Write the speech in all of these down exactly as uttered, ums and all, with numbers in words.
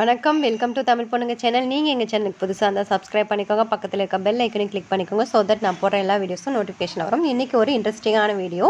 Welcome, welcome to Tamil Ponnunga channel. Neenga enga channel ku pudhusa subscribe panikonga pakkathula irukka bell icon click panikonga so that na podra ella videos notification varum. Innikku oru interesting ana video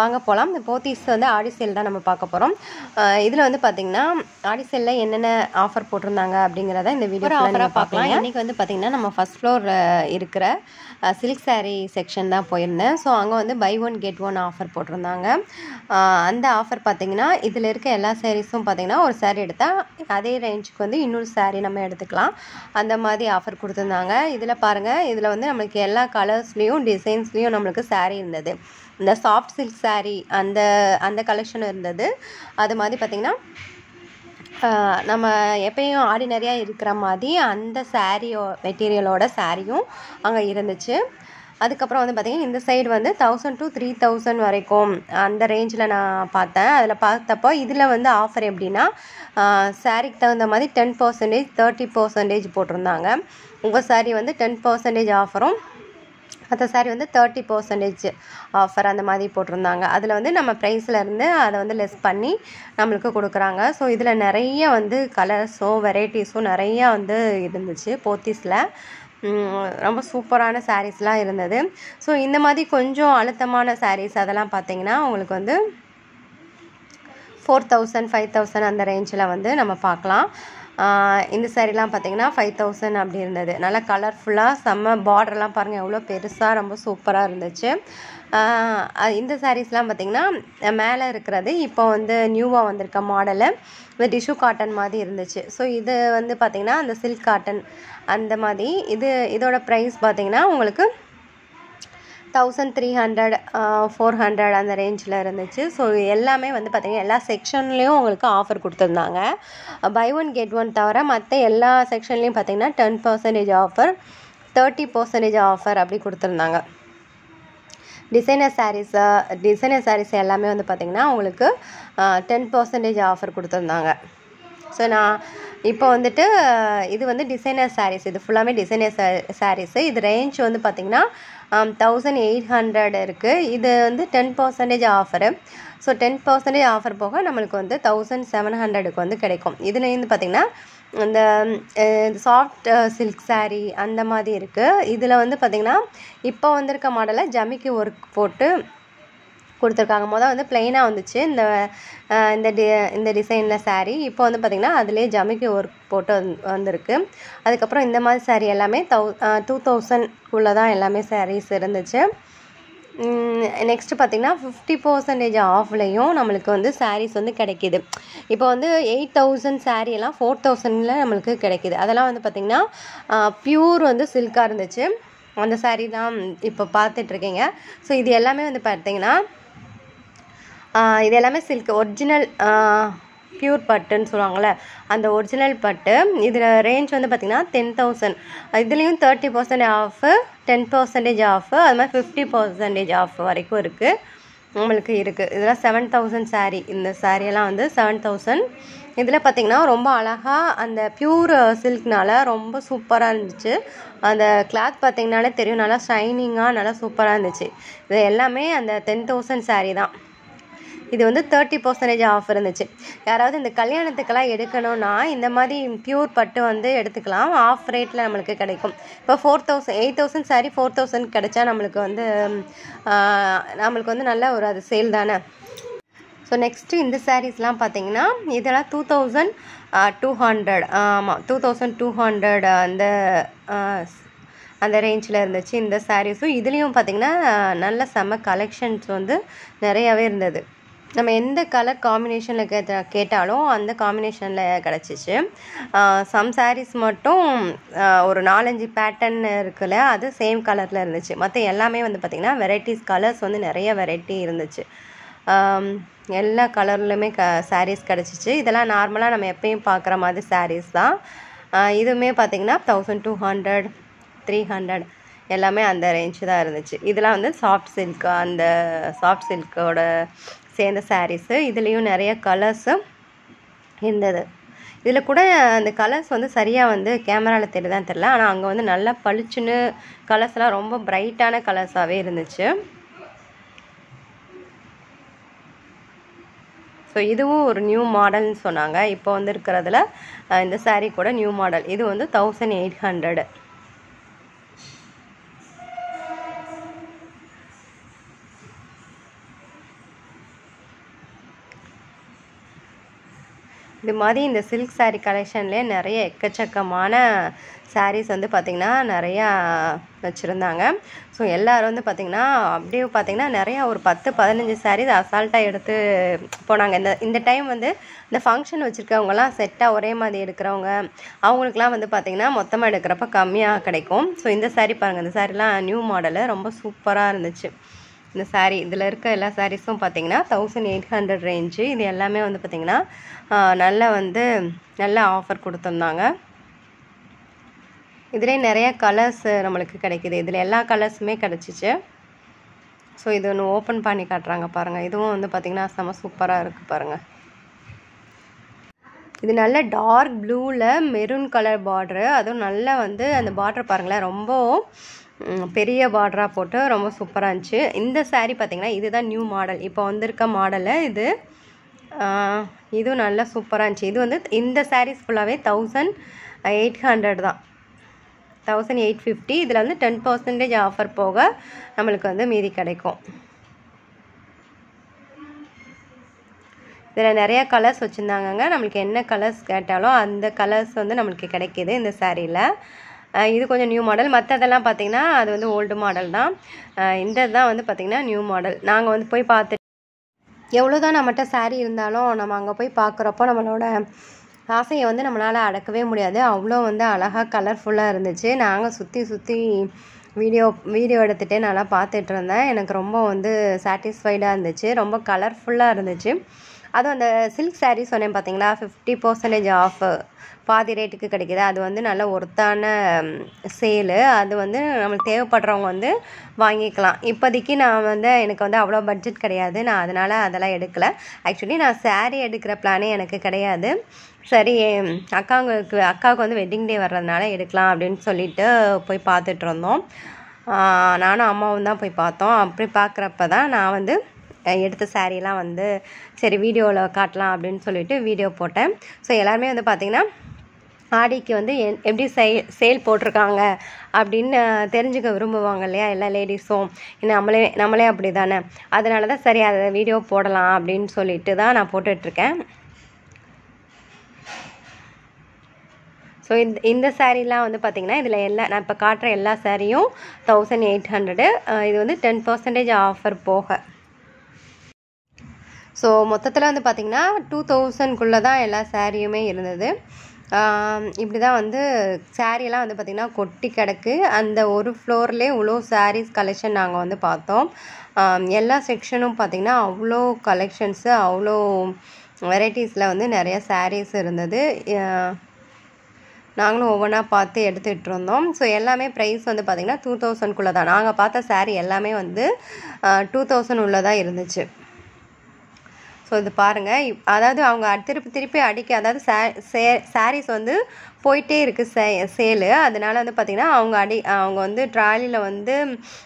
vaanga polam. The pothis vanda aadi sale da nama paakaporam. Idhula vanda pathina aadi sale la enna offer potrundanga abingrada indha video la nama paakalam. Innikku vanda pathina nama first floor irukra silk saree section da poirnen. So anga vanda buy one get one offer potrundanga. Andha offer pathina idhula irukka ella sarees um pathina or saree edutha range ku வந்து இன்னொரு saree நம்ம எடுத்துக்கலாம் அந்த மாதிரி offer கொடுத்திருந்தாங்க இதுல பாருங்க இதுல வந்து நமக்கு எல்லா கலர்ஸ்லயும் டிசைன்ஸ்லயும் நமக்கு saree இருந்தது இந்த soft silk saree அந்த அந்த கலெக்ஷன் இருந்தது அது மாதிரி பாத்தீங்கன்னா நம்ம எப்பவும் ஆர்டினரியா இருக்கிற மாதிரி அந்த saree மெட்டீரியலோட சாரியும் அங்க இருந்துச்சு அதுக்கு அப்புறம் வந்து பாத்தீங்கன்னா இந்த சைடு வந்து one thousand to three thousand வரைக்கும் அந்த ரேஞ்சில நான் பார்த்தேன் அதுல பார்த்தப்போ இதுல வந்து ஆஃபர் எப்படினா சாரிக்கு தகுந்த மாதிரி ten percent thirty percent போட்டுருந்தாங்க உங்க சாரி வந்து ten percent ஆஃபரும் அந்த சாரி வந்து thirty percent ஆஃபர் அந்த மாதிரி போட்டுருந்தாங்க அதுல வந்து நம்ம பிரைஸ்ல இருந்து அத வந்து லெஸ் பண்ணி நமக்கு கொடுக்கறாங்க சோ இதுல நிறைய வந்து கலர்ஸோ வெரைட்டிஸோ நிறைய வந்து இருந்துச்சு போத்திஸ்ல ரொம்ப சூப்பரான sareesலாம் இருந்தது சோ இந்த மாதிரி கொஞ்சம் அழுத்தமான sarees அதெல்லாம் பாத்தீங்கன்னா உங்களுக்கு வந்து four thousand five thousand அந்த ரேஞ்சில வந்து நம்ம பார்க்கலாம் இந்த sareeலாம் பாத்தீங்கன்னா five thousand அப்படி இருந்தது நல்ல கலர்ஃபுல்லா செம borderலாம் பாருங்க எவ்வளவு பெருசா ரொம்ப சூப்பரா இருந்துச்சு இந்த sareesலாம் பாத்தீங்கன்னா மேல இருக்குறது இப்போ வந்து நியூவா வந்திருக்க மாடல் இந்த டிஷ்யூ காட்டன் மாதிரி இருந்துச்சு சோ இது வந்து பாத்தீங்கன்னா அந்த silk காட்டன் அந்த மாதிரி இது இதோட பிரைஸ் பாத்தீங்கன்னா உங்களுக்கு thirteen hundred four hundred அந்த ரேஞ்சில இருந்துச்சு சோ எல்லாமே வந்து பாத்தீங்கன்னா எல்லா செக்ஷன்லயும் உங்களுக்கு ஆஃபர் கொடுத்திருந்தாங்க buy one get one தவிர மத்த எல்லா செக்ஷன்லயும் பாத்தீங்கன்னா ten percent offer thirty percent offer அப்படி கொடுத்திருந்தாங்க Designer sarees, designer sarees எல்லாமே வந்து பாத்தீங்கன்னா உங்களுக்கு ten percent ஆஃபர் கொடுத்திருந்தாங்க. சோ நான் இப்போ வந்துட்டு இது வந்து designer sarees இது ஃபுல்லாமே designer sarees இது range வந்து பாத்தீங்கன்னா eighteen hundred இருக்கு. இது வந்து ten percent offer. So ten percent offer போக நமக்கு வந்து seventeen hundred க்கு வந்து கிடைக்கும். இதுல வந்து பாத்தீங்கன்னா அந்த சாஃப்ட் silk saree அந்த மாதிரி இருக்கு இதுல வந்து பாத்தீங்கன்னா இப்போ வந்திருக்க மாடல்ல ஜமிக்கி வர்க் போட்டு கொடுத்திருக்காங்க மொத வந்து ப்ளைனா வந்துச்சு இந்த இந்த இந்த டிசைன்ல saree இப்போ வந்து பாத்தீங்கன்னா அதுலயே ஜமிக்கி வர்க் போட்டு வந்திருக்கு அதுக்கு அப்புறம் இந்த மாதிரி saree எல்லாமே two thousand குள்ள தான் எல்லாமே sarees இருந்துச்சு Next பாத்தீங்கன்னா fifty percent ஆஃப்லயும் நமக்கு வந்து sarees வந்து கிடைக்குது. இப்போ வந்து eight thousand saree எல்லாம் four thousand ல நமக்கு கிடைக்குது. அதெல்லாம் வந்து பாத்தீங்கன்னா பியூர் வந்து silk-ஆ இருந்துச்சு. அந்த saree தான் இப்ப பார்த்துட்டு இருக்கீங்க. சோ இது எல்லாமே வந்து பாத்தீங்கன்னா இது எல்லாமே silk original பியூர் பட்டுன்னு சொல்வாங்கல அந்த original பட்டு இதுல range வந்து பாத்தீங்கன்னா ten thousand இதுலயும் thirty percent off ten percent off அது மாதிரி fifty percent ஆஃப் வரைக்கும் இருக்கு உங்களுக்கு இருக்கு இதெல்லாம் seven thousand saree இந்த saree எல்லாம் வந்து seven thousand இதுல பாத்தீங்கன்னா ரொம்ப அழகா அந்த பியூர் silkனால ரொம்ப சூப்பரா இருந்துச்சு அந்த cloth பாத்தீங்கனாலே தெரியும் நல்லா ஷைனிங்கா நல்லா சூப்பரா இருந்துச்சு இது எல்லாமே அந்த ten thousand saree தான் இது வந்து thirty percent ஆஃபர் இருந்துச்சு யாராவது இந்த கல்யாணத்துக்குலாம் எடுக்கணும்னா இந்த மாதிரி பியூர் பட்டு வந்து எடுத்துக்கலாம் ஆஃப் ரேட்ல நமக்கு கிடைக்கும் இப்ப four thousand eight thousand saree four thousand கிடைச்சா நமக்கு வந்து நமக்கு வந்து நல்ல ஒரு அது சேல் தான சோ நெக்ஸ்ட் இந்த sareesலாம் பாத்தீங்கன்னா இதெல்லாம் twenty-two hundred ஆமா twenty-two hundred அந்த அந்த ரேஞ்சில இருந்துச்சு இந்த sareesம் இதுலயும் பாத்தீங்கன்னா நல்ல செம கலெக்ஷன்ஸ் வந்து நிறையவே இருந்தது நம்ம எந்த கலர் காம்பினேஷன்ல கேட்டாலும் அந்த காம்பினேஷன்ல கிடைச்சிச்சு some sarees மட்டும் ஒரு four five pattern இருக்குல அது சேம் கலர்ல இருந்துச்சு மத்த எல்லாமே வந்து பாத்தீங்கன்னா varieties colors வந்து நிறைய variety இருந்துச்சு எல்லா கலர்லயுமே sarees கிடைச்சிச்சு இதெல்லாம் நார்மலா நம்ம எப்பவும் பார்க்குற மாதிரி sarees தான் இதுமே பாத்தீங்கன்னா twelve hundred three hundred எல்லாமே அந்த range தான் இருந்துச்சு இதெல்லாம் வந்து soft silk அந்த soft silk ஓட சேர்ந்த sarees இதுலயும் நிறைய கலர்ஸ் இருந்தது இதுல கூட அந்த கலர்ஸ் வந்து சரியா வந்து கேமரால தெரியல தெரியல ஆனா அங்க வந்து நல்ல பளிச்சுன்னு கலர்ஸ்லாம் ரொம்ப பிரைட்டான கலர்ஸாவே இருந்துச்சு சோ So இதுவும் ஒரு நியூ மாடல்னு சொன்னாங்க. இப்போ வந்திருக்கிறதுல இந்த saree கூட நியூ மாடல். இது வந்து eighteen hundred. இந்த மாதிரி இந்த silk saree collectionல நிறைய எக்கச்சக்கமான sarees வந்து பாத்தீங்கன்னா நிறைய வச்சிருந்தாங்க. சோ எல்லாரும் வந்து பாத்தீங்கன்னா அப்படியே பாத்தீங்கன்னா நிறைய ஒரு ten fifteen sarees அசால்ட்டா எடுத்து போனாங்க. இந்த இந்த டைம் வந்து இந்த ஃபங்க்ஷன் வச்சிருக்கவங்க எல்லாம் செட்டா ஒரே மாதிரி எடுக்கறவங்க அவங்களுக்கு எல்லாம் வந்து பாத்தீங்கன்னா மொத்தமா எடுக்கறப்ப கம்மியா கிடைக்கும். சோ இந்த saree பாருங்க. இந்த saree நியூ மாடல் ரொம்ப சூப்பரா இருந்துச்சு. The saree, the Lurka Ella sarees from Patina, thousand eight hundred range, the Elame on the Patina, Nalla on the Nalla offer Kutananga. Either in area colours, Ramalaka Kadaki, the Ella colours make at a chicha. So either no open panica tranga paranga, either on the Patina, some super paranga. This is a dark blue maroon color border. That is the border is very border. This is the new model. This is the model. This is the super. This is the series eighteen hundred. eighteen fifty. This is ten percent offer. We will get it. There are நிறைய colours வச்சிருந்தாங்கங்க. நமக்கு என்ன colours கேட்டாலோ அந்த colours வந்து நமக்கு கிடைக்குது இந்த சாரீல. இது கொஞ்சம் நியூ மாடல். மத்ததெல்லாம் பாத்தீங்கன்னா அது வந்து ஓல்ட் மாடல் தான். இந்த தான் வந்து பாத்தீங்கன்னா நியூ மாடல். நாங்க வந்து போய் பார்த்து எவ்வளவுதான் நம்மட்ட சாரி இருந்தாலும் நம்ம அங்க போய் பார்க்கறப்போ நம்மளோட ஆசையை வந்து நம்மளால அடக்கவே முடியாது. அவ்ளோ வந்து அழகா கலர்ஃபுல்லா இருந்துச்சு. நாங்க சுத்தி சுத்தி வீடியோ வீடியோ எடுத்துட்டே நல்லா பார்த்துட்டு இருந்தேன். எனக்கு ரொம்ப வந்து satisfied-ஆ இருந்துச்சு. ரொம்ப கலர்ஃபுல்லா இருந்துச்சு. அது அந்த silk sarees சொன்னேன் பாத்தீங்களா fifty percent ஆஃப் பாதி ரேட்டுக்கு கிடைக்குது. அது வந்து நல்ல ஒர்த்தான சேல். அது வந்து நமக்கு தேவைப்படுறவங்க வந்து வாங்கிக்கலாம். இப்போதைக்கு நான் வந்து எனக்கு வந்து அவ்வளவு பட்ஜெட் கிடையாது. நான் அதனால அதெல்லாம் எடுக்கல. एक्चुअली நான் saree எடுக்கிற பிளானே எனக்கு கிடையாது. சரி அக்காங்களுக்கு அக்காவுக்கு வந்து வெட்டிங் டே வரதுனால எடுக்கலாம் அப்படினு சொல்லிட்டு போய் பார்த்துட்டு இருந்தோம். நானும் அம்மாவும் தான் போய் பார்த்தோம். அப்படி பார்க்கறப்ப தான் நான் வந்து எடுத்த சாரீலாம் வந்து சரி வீடியோல காட்டலாம் அப்படினு சொல்லிட்டு வீடியோ போட்டேன். சோ எல்லாரும் வந்து பாத்தீங்கன்னா ஆடிக்கு வந்து எப்படி சேல் போட்டுருக்காங்க அப்படினு தெரிஞ்சுக்க விரும்புவாங்க இல்லையா எல்லா லேடிஸும். நம்மளே நம்மளே அப்படிதானே. அதனால தான் சரி அத வீடியோ போடலாம் அப்படினு சொல்லிட்டு தான் நான் போட்டுட்டு இருக்கேன். So in the saree la vandu pathina idla ella na ipa kaatra ella saree um eighteen hundred idu vandu ten percent offer poga. So மொத்தத்துல வந்து பாத்தீங்கன்னா two thousand குள்ள தான் எல்லா சாரியுமே இருந்தது. இப்படி தான் வந்து saree எல்லாம் வந்து பாத்தீங்கன்னா கொட்டி கிடக்கு. அந்த ஒரு ஃப்ளோர்லயே உலோ sarees collection நாங்க வந்து பார்த்தோம். எல்லா செக்ஷனும் பாத்தீங்கன்னா அவ்ளோ collections அவ்ளோ varieties-ல வந்து நிறைய sarees இருந்தது. நாங்களும் ஒவ்வொண்ணா பார்த்து எடுத்துட்டு இருந்தோம். சோ எல்லாமே பிரைஸ் வந்து பாத்தீங்கன்னா two thousand குள்ள தான். நாங்க பார்த்த saree எல்லாமே வந்து two thousand உள்ள தான் இருந்துச்சு. So the பாருங்க. அதாவது அவங்க திருப்பி திருப்பி அடிக்க அதாவது sarees வந்து போயிட்டே இருக்கு சேல். அதனால வந்து பாத்தீங்கன்னா அவங்க அடி அவங்க வந்து ட்ராலில வந்து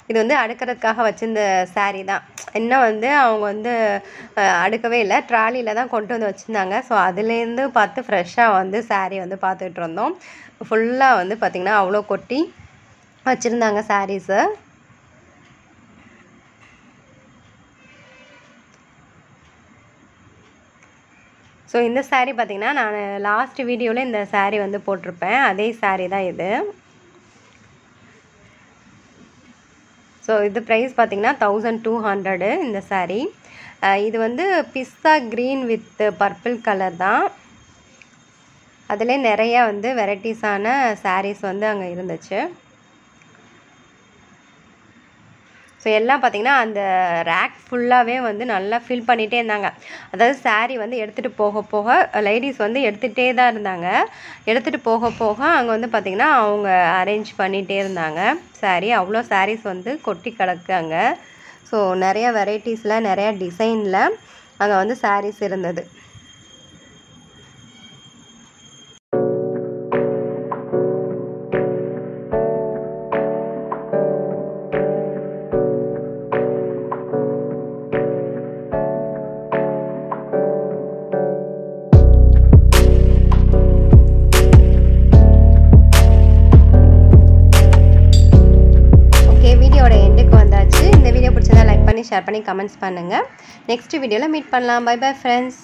இது வந்து அடக்குறதுக்காக வச்சிருந்த saree தான். என்ன வந்து அவங்க வந்து அடக்கவே இல்ல. ட்ராலில தான் கொண்டு வந்து வச்சிருந்தாங்க. சோ அதிலே இருந்து பார்த்து ஃப்ரெஷா வந்து saree வந்து பார்த்துட்டு இருந்தோம். ஃபுல்லா வந்து பாத்தீங்கன்னா அவ்ளோ கொட்டி வச்சிருந்தாங்க sarees. So இந்த saree பாத்தீங்கன்னா நான் லாஸ்ட் வீடியோல இந்த saree வந்து போட்டுருப்பேன். அதே saree தான் இது. So இது price பாத்தீங்கன்னா twelve hundred இந்த saree. இது வந்து pista green with purple color தான். அதுல நிறைய வந்து varieties ஆன sarees வந்து அங்க இருந்துச்சு. So எல்லாம் பாத்தீங்கன்னா அந்த rack full-ஆவே வந்து நல்லா fill பண்ணிட்டே இருந்தாங்க. அதாவது saree வந்து எடுத்துட்டு போக போக ladies வந்து எடுத்துட்டே தான் இருந்தாங்க. எடுத்துட்டு போக போக அங்க வந்து பாத்தீங்கன்னா அவங்க arrange பண்ணிட்டே இருந்தாங்க saree. அவ்ளோ sarees வந்து கொட்டி கிடக்குங்க. So நிறைய varieties-ல நிறைய design-ல அங்க வந்து sarees இருந்தது. பண்ணி ஷேர் பண்ணி கமெண்ட்ஸ் பண்ணுங்க. நெக்ஸ்ட் வீடியோல மீட் பண்ணலாம். Bye bye friends.